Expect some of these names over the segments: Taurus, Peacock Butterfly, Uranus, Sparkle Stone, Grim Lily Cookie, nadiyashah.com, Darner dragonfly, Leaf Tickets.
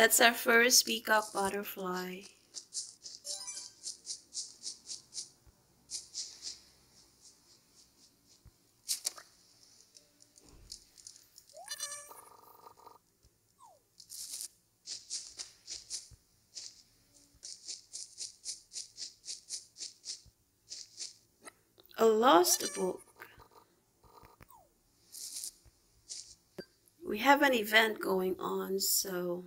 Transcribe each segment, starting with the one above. That's our first peacock butterfly. I lost the book. We have an event going on, so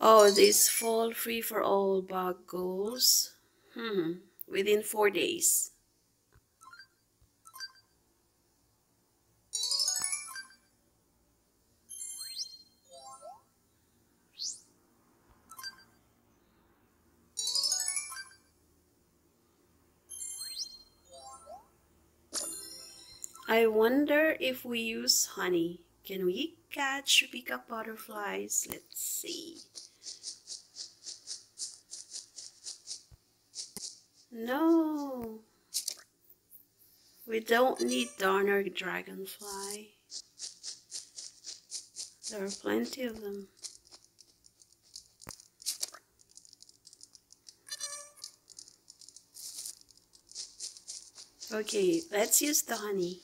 oh, this fall free for all bug goals within 4 days. I wonder if we use honey. Can we catch peacock butterflies? Let's see. No. We don't need Darner dragonfly. There are plenty of them. Okay, let's use the honey.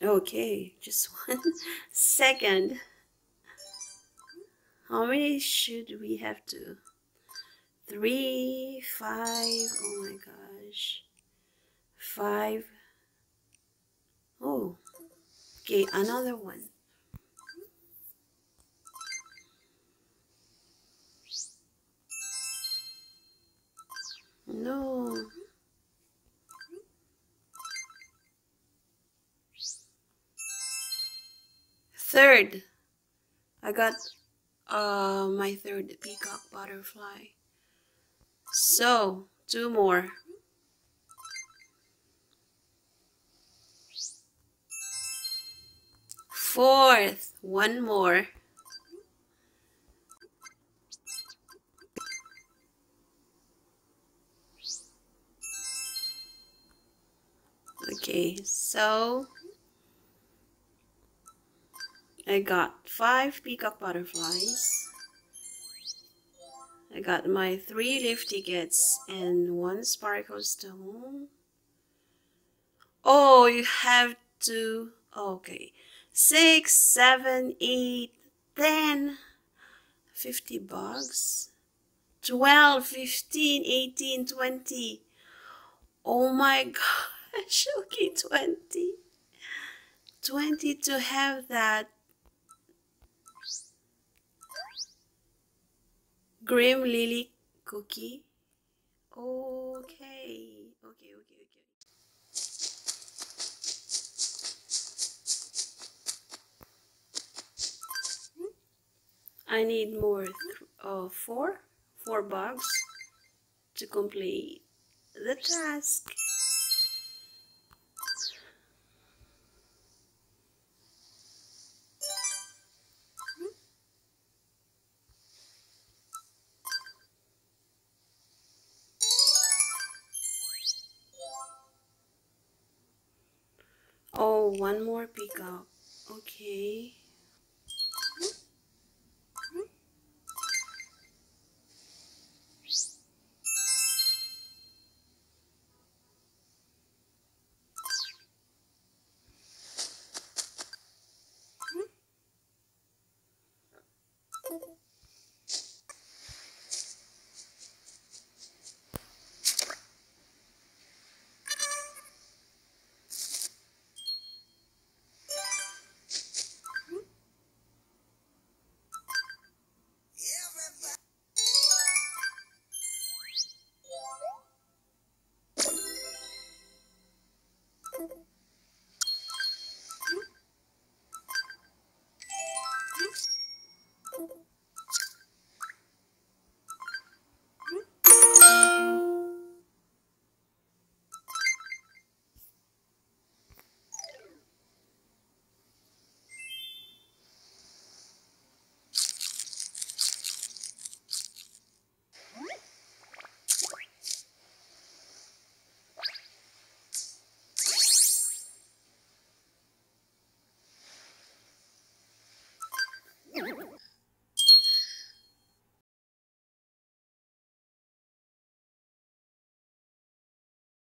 Okay, just 1 second. How many should we have to? 3, 5, oh my gosh. 5. Oh, okay, another one. No. Third, I got my third peacock butterfly. So 2 more. Fourth, 1 more. Okay, so I got 5 peacock butterflies. I got my 3 leaf tickets and 1 sparkle stone. Oh, you have to. Okay, 6, 7, 8, 10, 50 bugs, 12, 15, 18, 20. Oh my gosh, okay, 20 to have that Grim Lily Cookie. Okay. I need more 4 bugs to complete the task. Oh, 1 more peacock. Okay.